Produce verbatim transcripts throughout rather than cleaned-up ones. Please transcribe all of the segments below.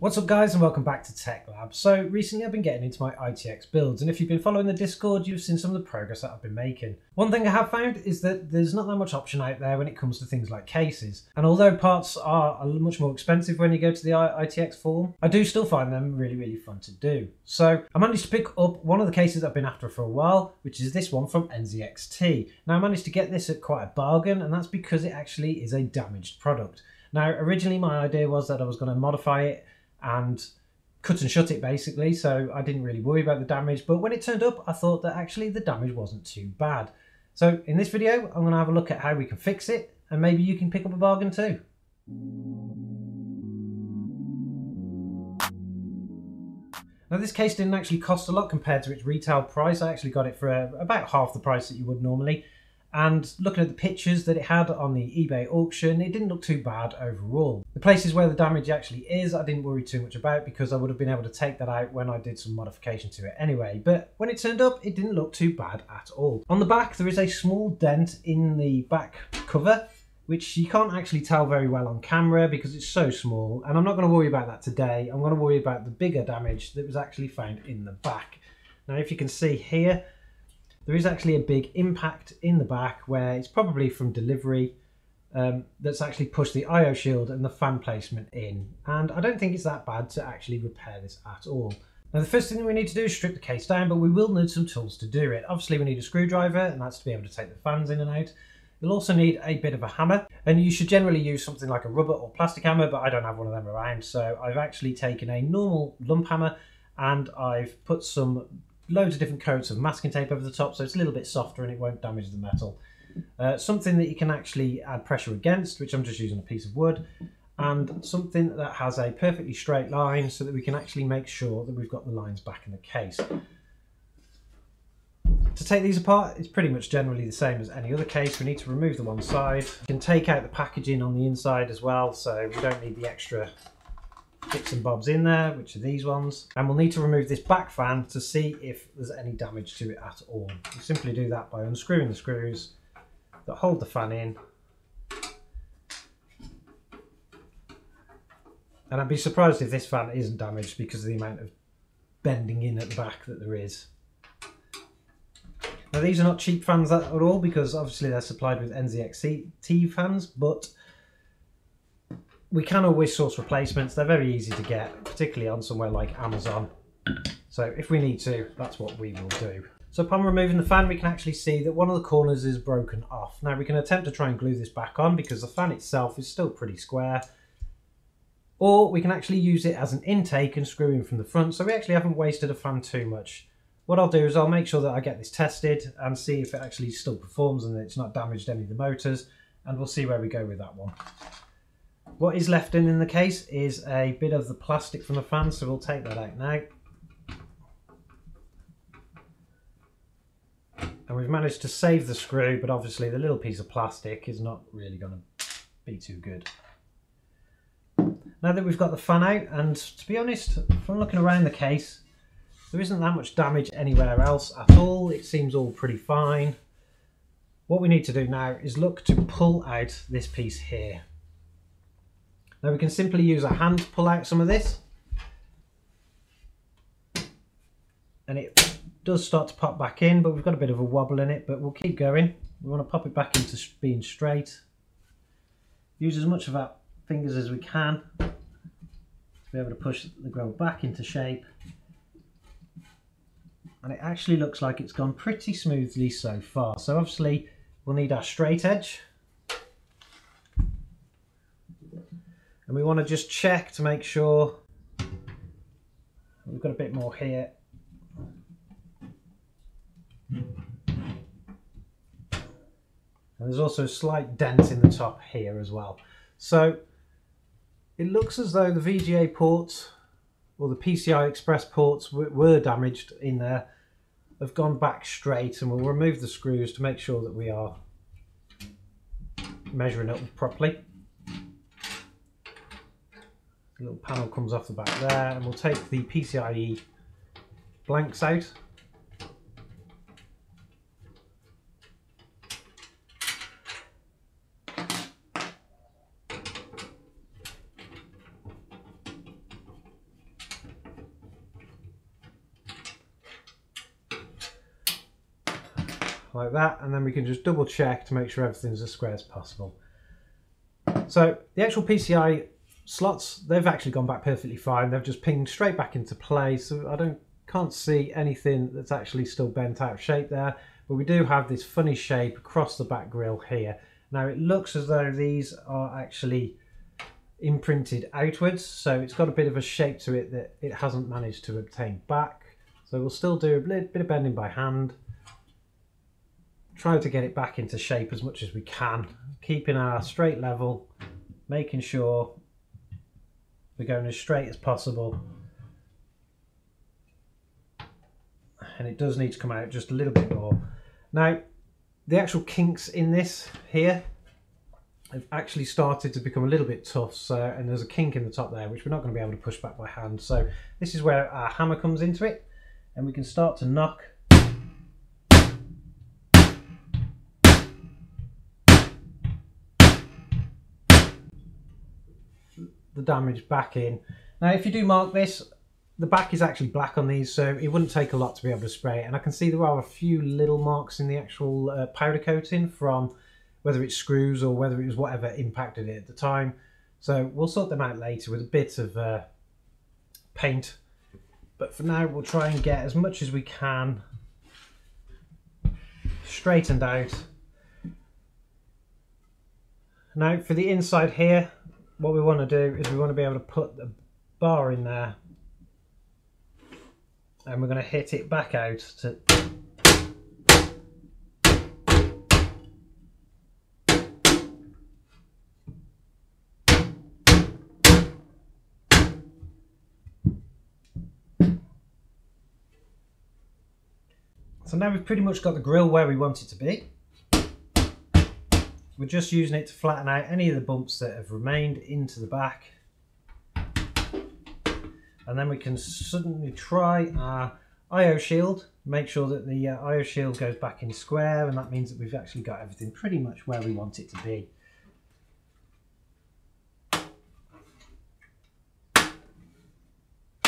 What's up guys and welcome back to Tech Lab. So recently I've been getting into my I T X builds, and if you've been following the Discord you've seen some of the progress that I've been making. One thing I have found is that there's not that much option out there when it comes to things like cases, and although parts are much more expensive when you go to the I T X form, I do still find them really really fun to do. So I managed to pick up one of the cases I've been after for a while, which is this one from N Z X T. Now I managed to get this at quite a bargain, and that's because it actually is a damaged product. Now originally my idea was that I was going to modify it and cut and shut it basically, so I didn't really worry about the damage, but when it turned up I thought that actually the damage wasn't too bad. So in this video I'm going to have a look at how we can fix it, and maybe you can pick up a bargain too. Now this case didn't actually cost a lot compared to its retail price. I actually got it for a, about half the price that you would normally, and looking at the pictures that it had on the eBay auction, it didn't look too bad overall. The places where the damage actually is, I didn't worry too much about because I would have been able to take that out when I did some modification to it anyway, but when it turned up, it didn't look too bad at all. On the back, there is a small dent in the back cover, which you can't actually tell very well on camera because it's so small, and I'm not going to worry about that today. I'm going to worry about the bigger damage that was actually found in the back. Now, if you can see here, there is actually a big impact in the back where it's probably from delivery um, that's actually pushed the I O shield and the fan placement in, and I don't think it's that bad to actually repair this at all. Now the first thing that we need to do is strip the case down, but we will need some tools to do it. Obviously we need a screwdriver, and that's to be able to take the fans in and out. You'll also need a bit of a hammer, and you should generally use something like a rubber or plastic hammer, but I don't have one of them around, so I've actually taken a normal lump hammer and I've put some loads of different coats of masking tape over the top so it's a little bit softer and it won't damage the metal. Uh, something that you can actually add pressure against, which I'm just using a piece of wood, and something that has a perfectly straight line so that we can actually make sure that we've got the lines back in the case. To take these apart, it's pretty much generally the same as any other case. We need to remove the one side. You can take out the packaging on the inside as well, so we don't need the extra bits and bobs in there, which are these ones, and we'll need to remove this back fan to see if there's any damage to it at all. You simply do that by unscrewing the screws that hold the fan in, and I'd be surprised if this fan isn't damaged because of the amount of bending in at the back that there is. Now these are not cheap fans at all because obviously they're supplied with N Z X T fans, but we can always source replacements. They're very easy to get, particularly on somewhere like Amazon. So if we need to, that's what we will do. So upon removing the fan, we can actually see that one of the corners is broken off. Now we can attempt to try and glue this back on because the fan itself is still pretty square. Or we can actually use it as an intake and screw in from the front, so we actually haven't wasted a fan too much. What I'll do is I'll make sure that I get this tested and see if it actually still performs and that it's not damaged any of the motors, and we'll see where we go with that one. What is left in in the case is a bit of the plastic from the fan, so we'll take that out now. And we've managed to save the screw, but obviously the little piece of plastic is not really going to be too good. Now that we've got the fan out, and to be honest, from looking around the case, there isn't that much damage anywhere else at all. It seems all pretty fine. What we need to do now is look to pull out this piece here. Now we can simply use a hand to pull out some of this, and it does start to pop back in, but we've got a bit of a wobble in it, but we'll keep going. We want to pop it back into being straight. Use as much of our fingers as we can to be able to push the grill back into shape, and it actually looks like it's gone pretty smoothly so far. So obviously we'll need our straight edge, and we want to just check to make sure we've got a bit more here. And there's also a slight dent in the top here as well. So it looks as though the V G A ports or the P C I Express ports were damaged in there. They've gone back straight, and we'll remove the screws to make sure that we are measuring it properly. A little panel comes off the back there, and we'll take the P C I E blanks out. like that, and then we can just double check to make sure everything's as square as possible. So the actual P C I slots, they've actually gone back perfectly fine. They've just pinged straight back into play, so I don't can't see anything that's actually still bent out of shape there, but we do have this funny shape across the back grille here. Now it looks as though these are actually imprinted outwards, so it's got a bit of a shape to it that it hasn't managed to obtain back. So we'll still do a bit of bending by hand, try to get it back into shape as much as we can, keeping our straight level, making sure we're going as straight as possible. And it does need to come out just a little bit more. Now, the actual kinks in this here have actually started to become a little bit tough, so and there's a kink in the top there which we're not going to be able to push back by hand. So this is where our hammer comes into it, and we can start to knock the damage back in. Now if you do mark this, the back is actually black on these, so it wouldn't take a lot to be able to spray it, and I can see there are a few little marks in the actual uh, powder coating from whether it's screws or whether it was whatever impacted it at the time. So we'll sort them out later with a bit of uh, paint. But for now, we'll try and get as much as we can straightened out. Now for the inside here, what we want to do is we want to be able to put the bar in there, and we're going to hit it back out to So now we've pretty much got the grille where we want it to be. We're just using it to flatten out any of the bumps that have remained into the back. And then we can suddenly try our I O shield, make sure that the uh, I O shield goes back in square, and that means that we've actually got everything pretty much where we want it to be.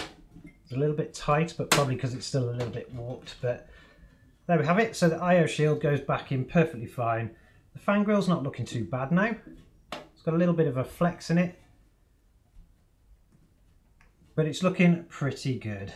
It's a little bit tight, but probably because it's still a little bit warped, but there we have it. So the I O shield goes back in perfectly fine. The fan grille's not looking too bad now. It's got a little bit of a flex in it, but it's looking pretty good.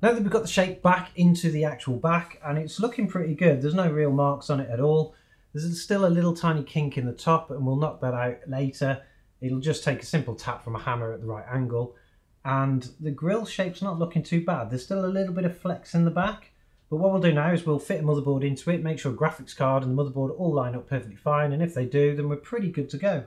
Now that we've got the shape back into the actual back, and it's looking pretty good. There's no real marks on it at all. There's still a little tiny kink in the top, and we'll knock that out later. It'll just take a simple tap from a hammer at the right angle. And the grille shape's not looking too bad. There's still a little bit of flex in the back. But what we'll do now is we'll fit a motherboard into it, make sure graphics card and the motherboard all line up perfectly fine, and if they do, then we're pretty good to go.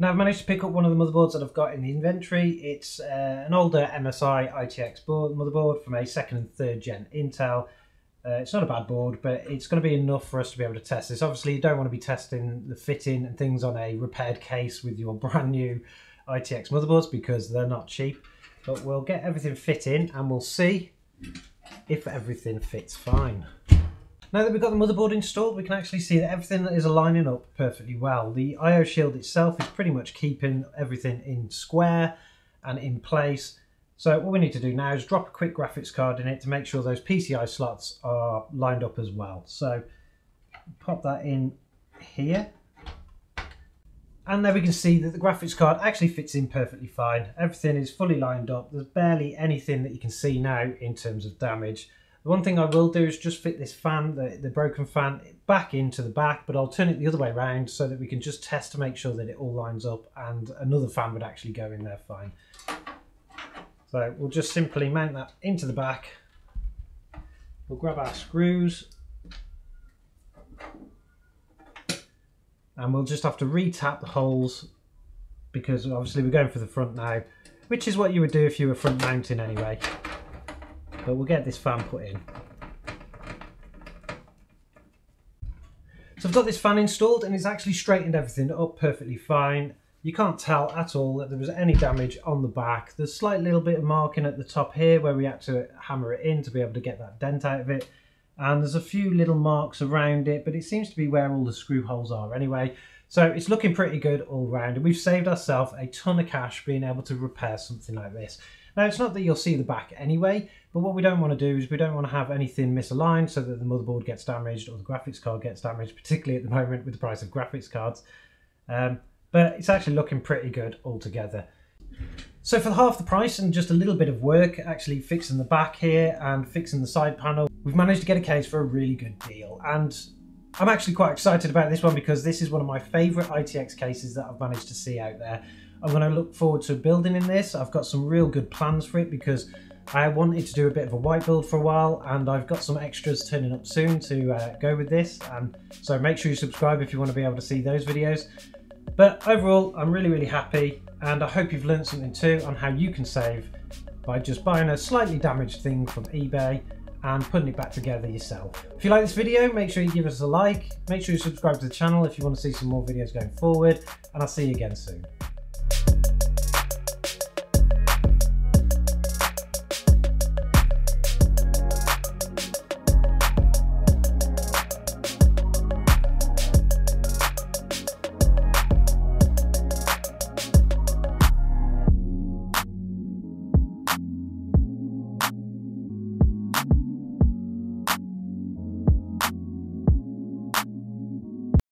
Now I've managed to pick up one of the motherboards that I've got in the inventory. It's uh, an older M S I I T X board, motherboard from a second and third gen Intel. Uh, it's not a bad board, but it's going to be enough for us to be able to test this. Obviously you don't want to be testing the fitting and things on a repaired case with your brand new I T X motherboards because they're not cheap. But we'll get everything fit in and we'll see if everything fits fine. Now that we've got the motherboard installed, we can actually see that everything is aligning up perfectly well. The I O shield itself is pretty much keeping everything in square and in place. So what we need to do now is drop a quick graphics card in it to make sure those P C I slots are lined up as well. So pop that in here. And there we can see that the graphics card actually fits in perfectly fine. Everything is fully lined up. There's barely anything that you can see now in terms of damage. The one thing I will do is just fit this fan, the, the broken fan, back into the back, but I'll turn it the other way around so that we can just test to make sure that it all lines up and another fan would actually go in there fine. So we'll just simply mount that into the back. We'll grab our screws, and we'll just have to re-tap the holes because obviously we're going for the front now, which is what you would do if you were front mounting anyway. But we'll get this fan put in. So I've got this fan installed and it's actually straightened everything up perfectly fine. You can't tell at all that there was any damage on the back. There's a slight little bit of marking at the top here where we had to hammer it in to be able to get that dent out of it. And there's a few little marks around it, but it seems to be where all the screw holes are anyway. So it's looking pretty good all round, and we've saved ourselves a ton of cash being able to repair something like this. Now, it's not that you'll see the back anyway, but what we don't want to do is we don't want to have anything misaligned so that the motherboard gets damaged or the graphics card gets damaged, particularly at the moment with the price of graphics cards. Um, but it's actually looking pretty good altogether. So for half the price and just a little bit of work, actually fixing the back here and fixing the side panel, we've managed to get a case for a really good deal. And I'm actually quite excited about this one because this is one of my favourite I T X cases that I've managed to see out there. I'm going to look forward to building in this. I've got some real good plans for it because I wanted to do a bit of a white build for a while, and I've got some extras turning up soon to uh, go with this. And so make sure you subscribe if you want to be able to see those videos. But overall, I'm really, really happy, and I hope you've learned something too on how you can save by just buying a slightly damaged thing from eBay and putting it back together yourself. If you like this video, make sure you give us a like, make sure you subscribe to the channel if you want to see some more videos going forward, and I'll see you again soon.